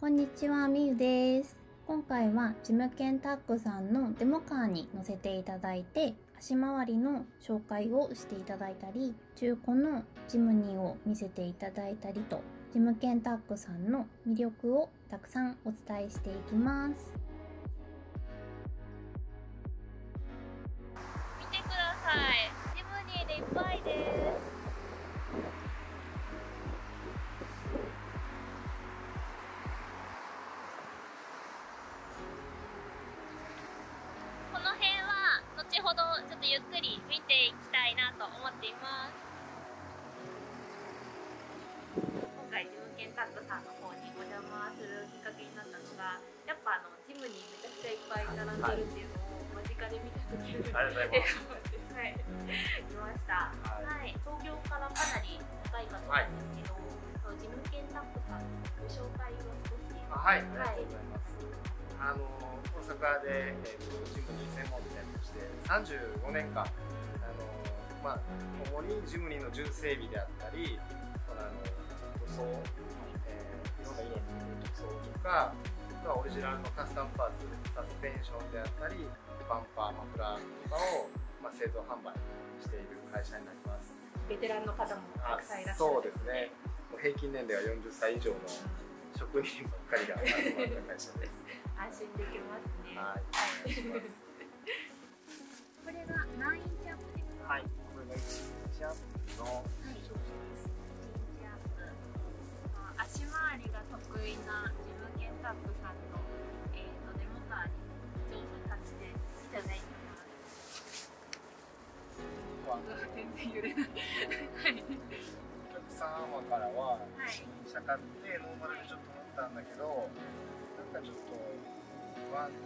こんにちは、みゆです。今回はジム研タッグさんのデモカーに載せていただいて、足回りの紹介をしていただいたり、中古のジムニーを見せていただいたりと、ジム研タッグさんの魅力をたくさんお伝えしていきます。見てください。ジムニーでいっぱいです。ゆっくり見ていきたいなと思っています。今回ジム研タッグさんの方にお邪魔するきっかけになったのが、やっぱジムにめちゃくちゃいっぱい並んでるっていうのを間近で見たときに、はい、いました。はい、創業からかなり長いかと思うんですけど、ジム研タッグさんのご紹介を少し。はい、ありがとうございます。大阪でジムニー専門店として35年間主にジムニーの重整備であったり塗装、いろんな色の塗装とかオリジナルのカスタムパーツサスペンションであったりバンパーマフラーとかを、製造販売している会社になります。ベテランの方もたくさんいらっしゃる。そうですね。平均年齢は40歳以上の職人ばっかりが集まった会社です。安心できますね。はい。これが何インチアップですか？はい。これが1インチアップの商品です。1インチアップ。足回りが得意なジム研タッグさんのデモカーに乗車させていただいてます。全然揺れない。はい。お客様からは新車買ってノーマルでちょっと乗ったんだけど、なんかちょっと不安定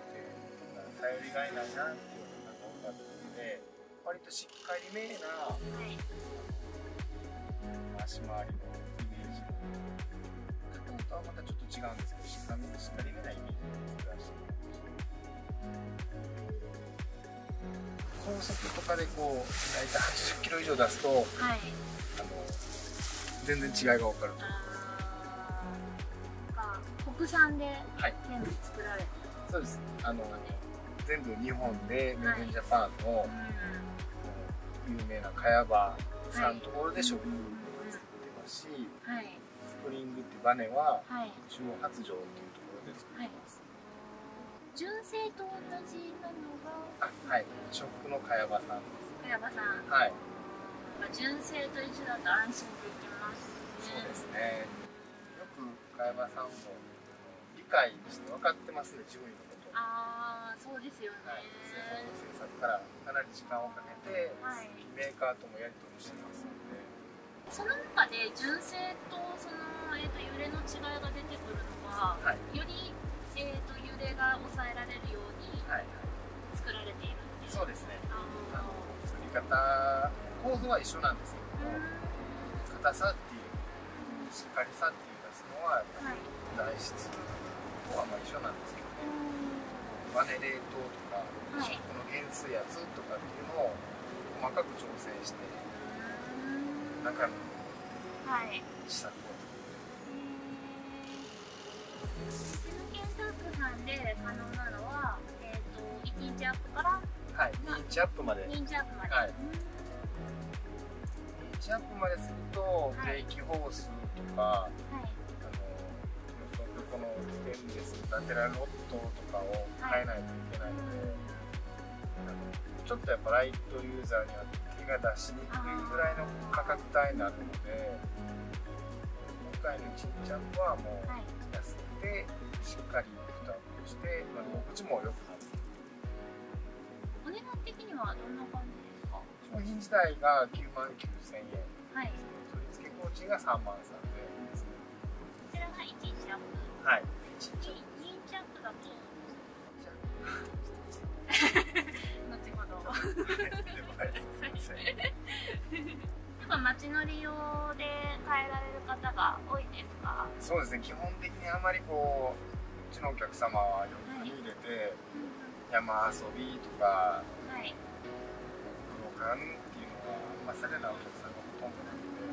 な頼りがいないなっていうのが多かったので、割としっかりめな足回りのイメージ、加藤とはまたちょっと違うんですけど、しっかりめなイメージを出しています。高速とかでこう大体80キロ以上出すと、全然違いが分かると思います。国産で全部作られて、そうです。全部日本でメイドインジャパンの有名な茅場さんのところで商品を作ってますし、スプリングってバネは中央発情っていうところで作ってます。純正と同じなのが、ショックの茅場さんです。茅場さん。はい。純正と一緒だと安心できますね。そうですね。よく茅場さんも理解して分かってますね、自分のこと。ああ、そうですよね。製作からかなり時間をかけて、メーカーともやり取りしてますので。その中で純正と揺れの違いが出てくるのは、より揺れが抑えられるように作られているんです。そうですね。作り方。構造は一緒なんですけども、硬さっていうしっかりさっていう出すのは材質とは一緒なんですけどね、バネ冷凍とかショックの減衰圧とかっていうのを細かく調整して中の試作を作っている。ジム研タッグさんで可能なのは1インチアップから2インチアップまで。ジャンプまですると、ブレーキホースとか、このステンレスラテラルロッドとかを変えないといけないので、ちょっとやっぱライトユーザーには手が出しにくいぐらいの価格帯になるので、今回の1インチアップはもう安くて、しっかり負担をして、心地も良くなる。お値段的にはどんな感じ？商品自体が99,000円、取り付け工賃が33,000円です。こちらが1インチアップ。はい。2インチアップだと。後ほど。やっぱ街乗り用で変えられる方が多いですか？そうですね。基本的にあまりうちのお客様は旅行に入れて山遊びとか。っていうのはされなお客さんがほとんどなので、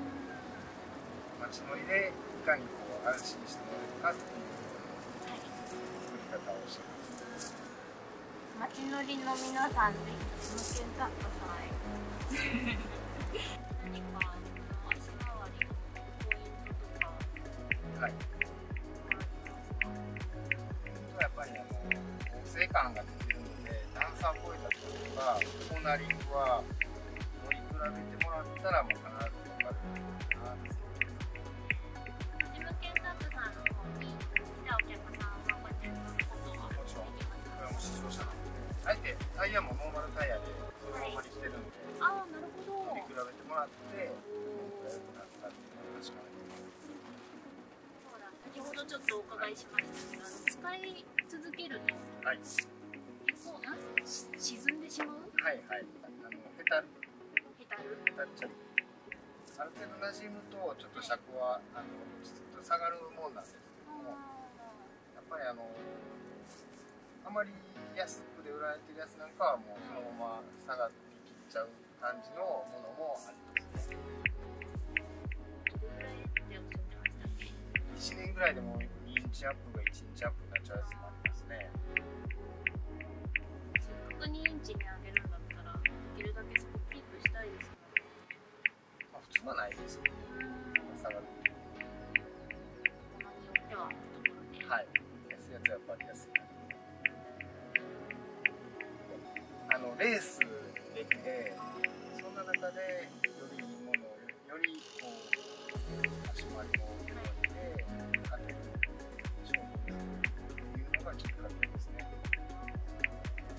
街乗りでいかに安心してもらえるかっていうの方をしてます。街乗りの皆さんぜひ乗ってください。何か足回りのポイントとか、はい。やっぱり成感が出てるので、段差を越えた時とかコーナリングは乗り比べてもらったらもう必ず分かるかなって。あえてタイヤもノーマルタイヤでそのままにしてるんで、ああなるほど、比べてもらってどれくらい良くなったっていうのが確かに。先ほどちょっとお伺いしましたが、使い続けると結構沈んでしまう。はいはい、へたるある程度馴染むとちょっと尺はずっと下がるもんなんですけども、やっぱりあまり安くで売られてるやつなんかはもうそのまま下がって切っちゃう感じのものもありますね。1年ぐらいでも2インチアップが1インチアップになっちゃうやつもありますね。せっかく2インチに上げるんだったらできるだけそこキープしたいですよね。まあ普通はないですよね。下がる。物によってはところで。はい。安いやつはやっぱり安い。レースできて、そんな中でよりいいものをよりこう足回りも良くて勝てる商品というのがきっかけですね。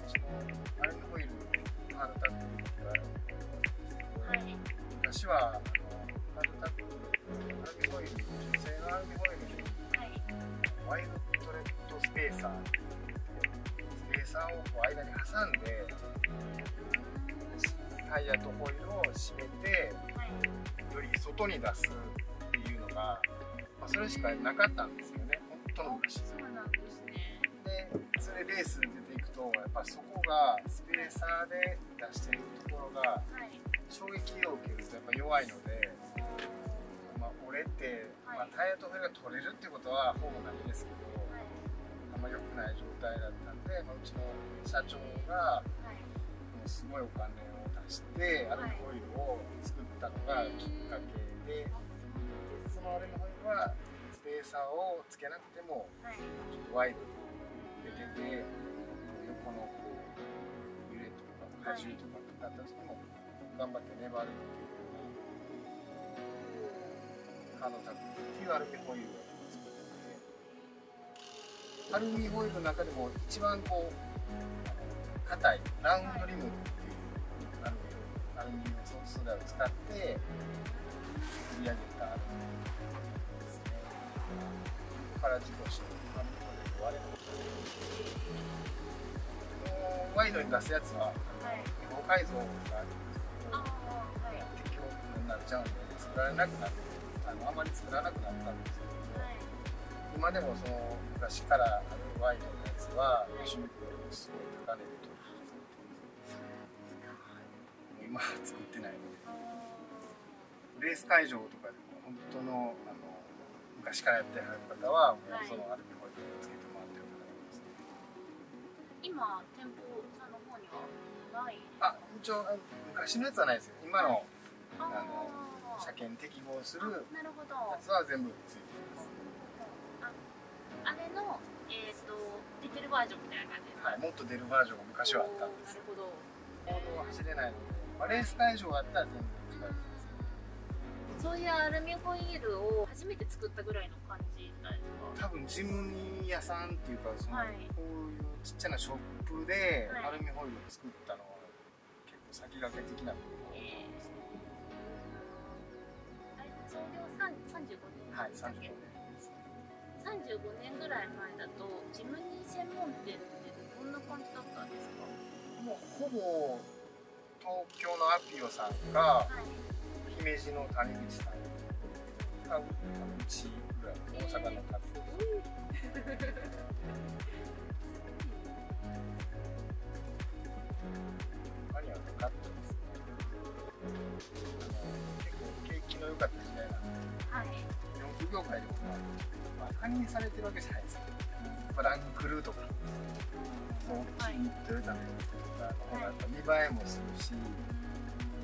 私もアルミホイルハードタックって言われることがあるんですけど、昔はハードタックアルミホイル、女性のアルミホイルにワイドトレッドスペーサーっていう3をこう間に挟んでタイヤとホイールを締めてより外に出すっていうのが、まあ、それしかなかったんですよね、本当の昔。そうなんですね。でそれレースに出ていくとやっぱそこがスペーサーで出してるところが衝撃を受けるとやっぱ弱いので、まあ、折れて、まあ、タイヤとホイールが取れるってことはほぼないですけど。まあ良くない状態だったんで、まあ、うちの社長がもうすごいお金を出してアルミホイルを作ったのがきっかけで、そのアルミホイルはスペーサーをつけなくてもちょっとワイドに出てて、横の揺れとか荷重とかだった時にも頑張って粘るっていうハードタックっていうアルミホイルを。アルミホイルの中でも一番こう硬いラウンドリムっていうアルミの素材を使って作り上げたアルミですね。ここから事故してアルミホイルで割れるので、ワイドに出すやつは高解像があるんですけど、結局になっちゃうので作られなくなって、あまり作らなくなったんですけど、今でもその昔からあるワイドのやつは趣味ですごい高値で取る。今は作ってないので、レース会場とかでも本当の昔からやってはる方はもうそのアルミホイルをつけてもらってる方がいますね。今店舗さんの方にはない？あ、一応昔のやつはないですよ。今の車検適合するやつは全部ついています。あれの、出てるバージョンみたいな感じですか？はい、もっと出るバージョンが昔はあったんですよ。なるほど。公道は走れないので、まあ、レース会場があったら全然使えるんですけど、そういうアルミホイールを初めて作ったぐらいの感じなんですか？多分ジムニー屋さんっていうか、その、はい、こういうちっちゃなショップでアルミホイルを作ったのは結構先駆け的なことですね。創業35年。はい、35年。35年ぐらい前だとジムニー専門店ってどんな感じだったんですか？もうほぼ東京のアピオさんが、はい、姫路の谷口さんがうちぐらい、大阪の達夫他にはなかったですね。結構景気の良かった時代なので、はい、業界でもまあ、カニにされてるわけじゃないですけど、ランクルーるとかを気に入ってるためにとか、ここがやっぱ見栄えもするし、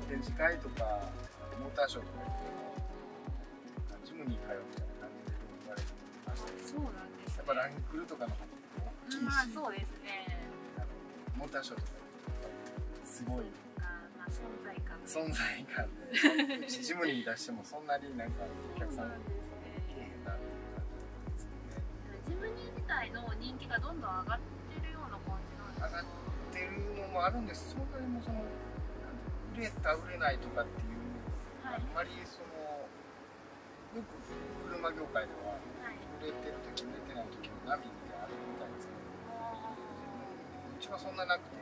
展示会とかモーターショーとか行ってもジムに通うみたいな感じで言われてましたけど、やっぱランクルとかの方が大きいし、そうですね、モーターショーとかすごい存在感で、うちジムに出してもそんなになんかお客さんがきれいなって感じですよね。ジムニー自体の人気がどんどん上がってるような感じなんですか？上がってるのもあるんです。そんなにもその売れた売れないとかっていう、はい、あんまりそのよく車業界では売れてる時売れてない時の波ってあるみたいですけど、うちはそんななくて。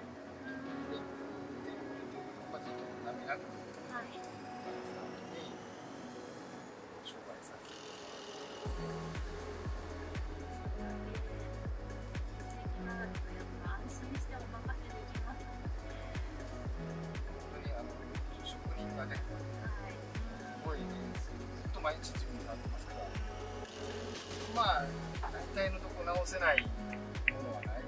毎日自分になってますから、まあ大体のとこ直せないものはない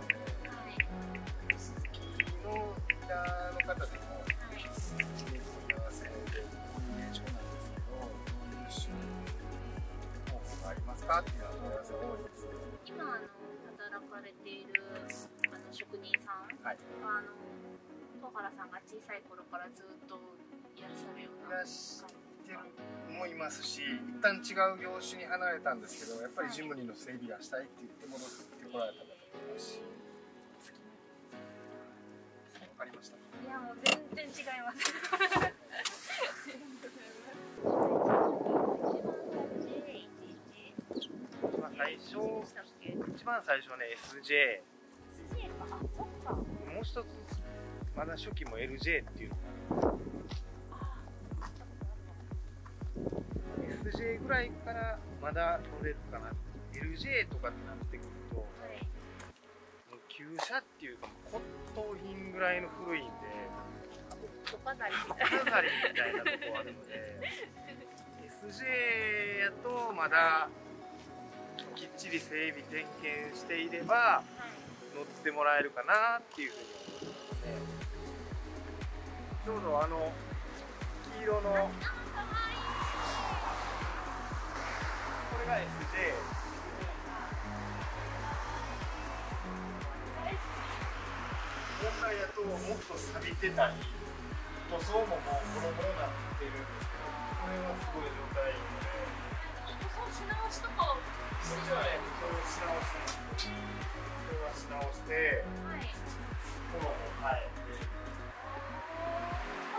ので、鈴木のリーダーの方でも1年問い合わせでこういう現象なんですけど、どういう収入方法がありますかっていうのは問い合わせが多いです。今働かれている職人さんは、東原さんが小さい頃からずっといらっしゃるような感じもいますし、一旦違う業種に離れたんですけど、やっぱりジムニーの整備がしたいって言って戻ってこられた方もいますし。わかりました。いやもう全然違います。一番最初はね SJ。SJ か、あ、そっか。もう一つまだ初期も LJ っていうのがある。SJ ぐらいからまだ取れるかな、 LJ とかになってくると、はい、旧車っていうか骨董品ぐらいの古いんで、小飾りみたいなとこあるのでSJ やとまだきっちり整備点検していれば乗ってもらえるかなっていうふうに思いますね。ちょうど黄色のこれが SJ。本来だともっと錆びてたり、塗装ももうボロボロになってるんですけど、これはすごい状態いいので。塗装し直しとか。もちろんね、塗装し直してます。これはし直して、フォローも変えて。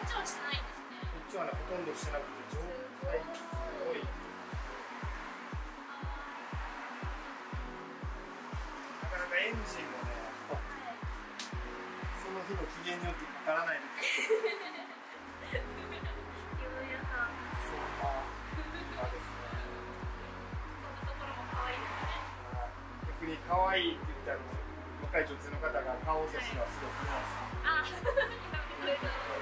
こっちはしてないんですね。こっちはね、ほとんどしてなくて、状態すごい。エンジンもね、その日の機嫌によってかからないんですよ。逆に可愛いって言ったら、若い女性の方が顔を出すのはすごくないですか？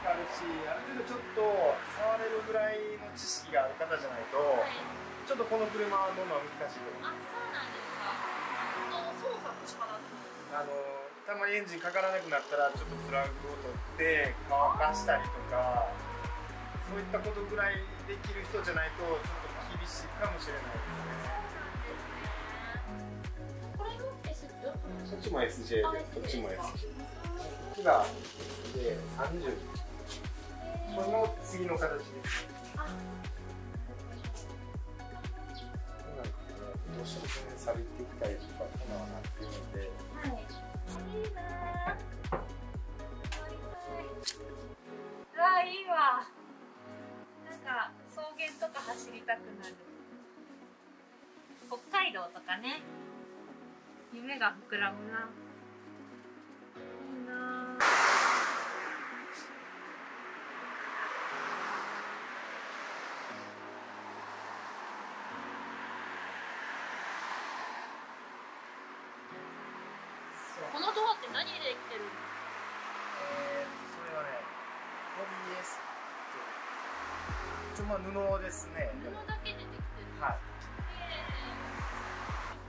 あるし、ある程度ちょっと触れるぐらいの知識がある方じゃないと、ちょっとこの車は乗るのは難しいと思います。あ、そうなんですか。たまにエンジンかからなくなったらちょっとプラグを取って乾かしたりとか、そういったことぐらいできる人じゃないとちょっと厳しいかもしれないですね。これ乗って知ってる？そっちも SJ で、こっちも SJ。次が SJ30。この次の形です。どうしても錆びてきたりとか、粉はなっているので。いいわ。なんか草原とか走りたくなる。北海道とかね。夢が膨らむな。いいな。このドアって何でできてるの？それはね、ポリエステル。布ですね。布だけでできてる。は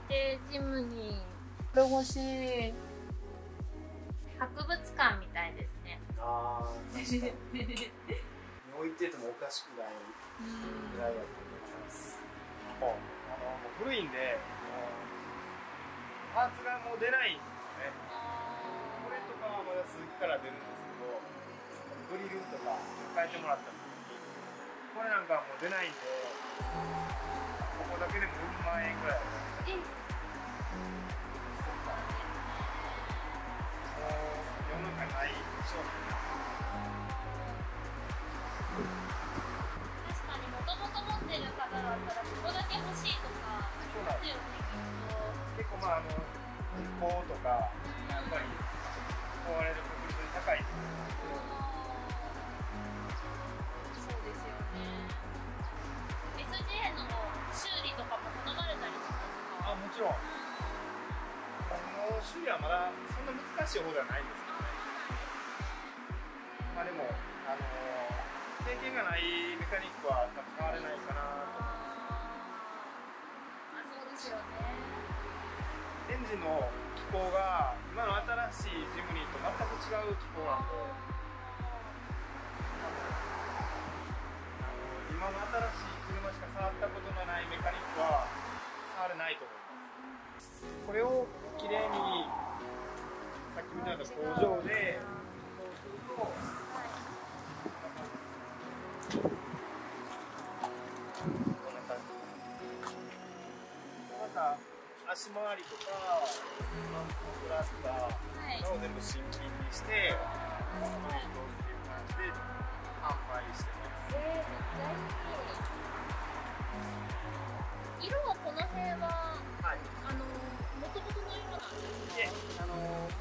い、でジムにロゴシ博物館みたいですね。ああ確かに置いててもおかしくないぐらいだと思います。もう古いんでパーツがもう出ないんですね。これとかはまだ鈴木から出るんですけど、グリルとか変えてもらったんですけど、これなんかはもう出ないんで、ここだけでも4万円ぐらい。世の中にない商品だ。確かにもともと持ってる方だったらここだけ欲しいとかありますよね。結構まあ日報とかやっぱり壊れる確率に高いですけど、そうですよね。 SJ の修理とかも頼まれたりしますか？あ、もちろん。この修理はまだそんな難しい方ではないですけどね。まあでも経験がないメカニックは使われないかなと思います。あ、そうですよね。エンジンの機構が今の新しいジムニーと全く違う機構なんで、今の新しい車しか触ったことのないメカニックは触れないと思います。これをきれいにさっきみたいな工場でそうすると、こんな感じ。また足回りとかマントクラスターを全部新品にして、このマウントっていう感じで販売してます。色はこの辺は、はい、元々の色なんですね。元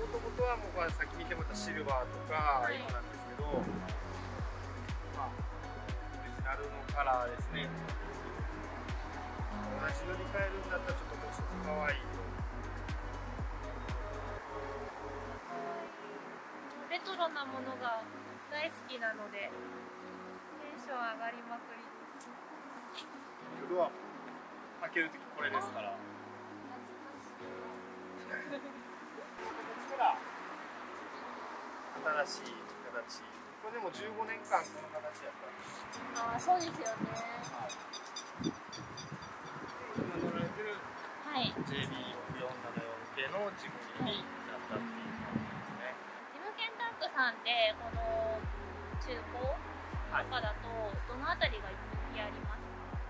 々はもうさっき見てもらったシルバーとか色なんですけど、はい、まあオリジナルのカラーですね。同じ乗り換えるんだったらちょっともうちょっと可愛い色。レトロなものが大好きなのでテンション上がりまくりです。夜は開けるときこれですから。懐かしい。これから新しい形。これでも15年間この形やった。ああ、そうですよね。はい。今乗られてる JB6474 系のジムニーになったっていう感じですね。ジムケンタックさんでこの中古とかだとどのあたりが人気ありますか？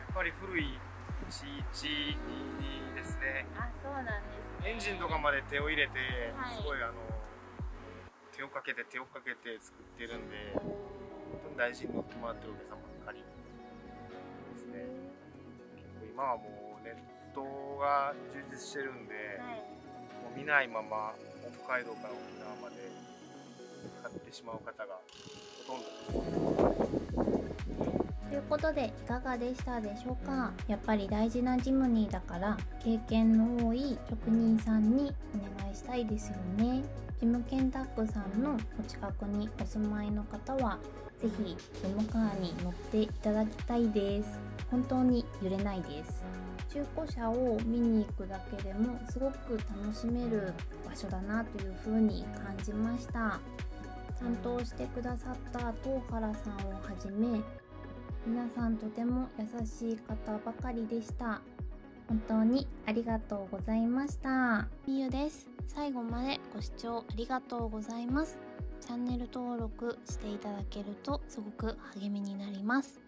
やっぱり古い1122ですね。あ、そうなんですね。エンジンとかまで手を入れて、はい、すごい手をかけて作ってるんで、本当に大事に乗ってもらってるお客様ばっかりですね。今はもうネットが充実してるんで、はい、もう見ないまま北海道から沖縄まで買ってしまう方がほとんどです。ということでいかがでしたでしょうか。やっぱり大事なジムニーだから経験の多い職人さんにお願いしたいですよね。ジムケンタックさんのお近くにお住まいの方はぜひジムカーに乗っていただきたいです。本当に揺れないです。中古車を見に行くだけでもすごく楽しめる場所だなというふうに感じました。担当してくださった東原さんをはじめ、皆さんとても優しい方ばかりでした。本当にありがとうございました。みゆです。最後までご視聴ありがとうございます。チャンネル登録していただけるとすごく励みになります。